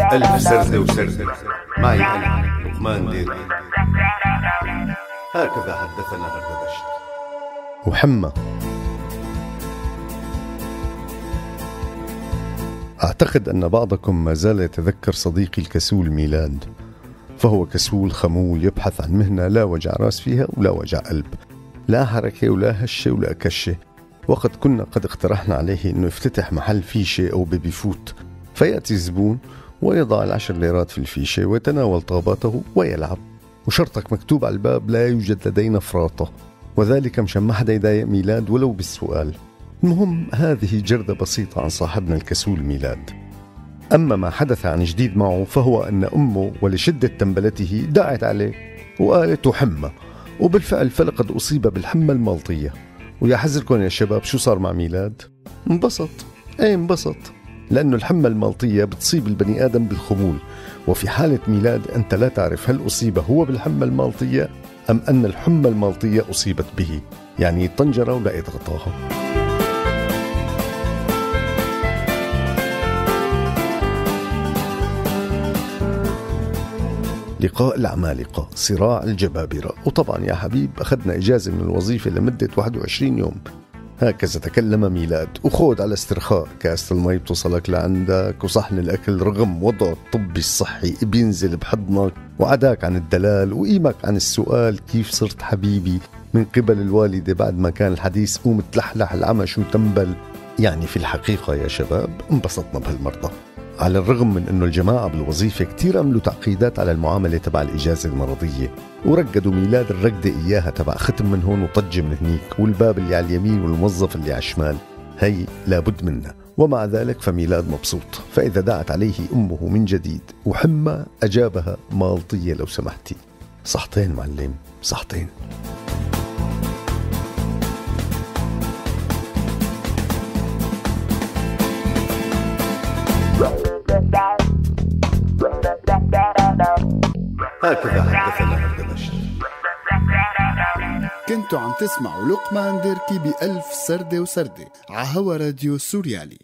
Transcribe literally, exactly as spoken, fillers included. ألف سردة وسردة معي أنا لقمان ديركي. هكذا حدثنا هردبشت وحمى. أعتقد أن بعضكم ما زال يتذكر صديقي الكسول ميلاد، فهو كسول خمول يبحث عن مهنة لا وجع راس فيها ولا وجع قلب، لا حركة ولا هشة ولا كشة. وقد كنا قد اقترحنا عليه أنه يفتتح محل فيشة أو بيبي فوت، فيأتي زبون ويضع العشر ليرات في الفيشة ويتناول طاباته ويلعب، وشرطك مكتوب على الباب لا يوجد لدينا فراطة، وذلك مشان ما حدا يضايق ميلاد ولو بالسؤال. المهم، هذه جردة بسيطة عن صاحبنا الكسول ميلاد. أما ما حدث عن جديد معه فهو أن أمه ولشدة تنبلته دعت عليه وقالت حمى، وبالفعل فلقد أصيب بالحمى المالطية. ويا حذركم يا شباب، شو صار مع ميلاد؟ انبسط، ايه انبسط، لأنه الحمى المالطية بتصيب البني آدم بالخمول، وفي حالة ميلاد أنت لا تعرف هل أصيب هو بالحمى المالطية أم أن الحمى المالطية أصيبت به، يعني طنجرة ولقيت غطاها. لقاء العمالقة، صراع الجبابرة، وطبعا يا حبيب أخذنا إجازة من الوظيفة لمدة واحد وعشرين يوم. هكذا تكلم ميلاد، وخود على استرخاء، كاسة المي بتوصلك لعندك، وصحن الأكل رغم وضع الطبي الصحي بينزل بحضنك، وعداك عن الدلال، وقيمك عن السؤال كيف صرت حبيبي من قبل الوالدة بعد ما كان الحديث قوم تلحلح العمى شو تنبل. يعني في الحقيقة يا شباب انبسطنا بهالمرضى، على الرغم من أنه الجماعة بالوظيفة كتير عملوا تعقيدات على المعاملة تبع الإجازة المرضية، ورقدوا ميلاد الرقدة إياها تبع ختم من هون وطج من هنيك، والباب اللي على اليمين والموظف اللي على الشمال، هي لابد منها. ومع ذلك فميلاد مبسوط، فإذا دعت عليه أمه من جديد وحمى أجابها مالطية لو سمحتي. صحتين معلم، صحتين. هكذا حدثنا هردبشت. كنتوا عم تسمعوا لقمان ديركي بألف سردة وسردة عهوا راديو سوريالي.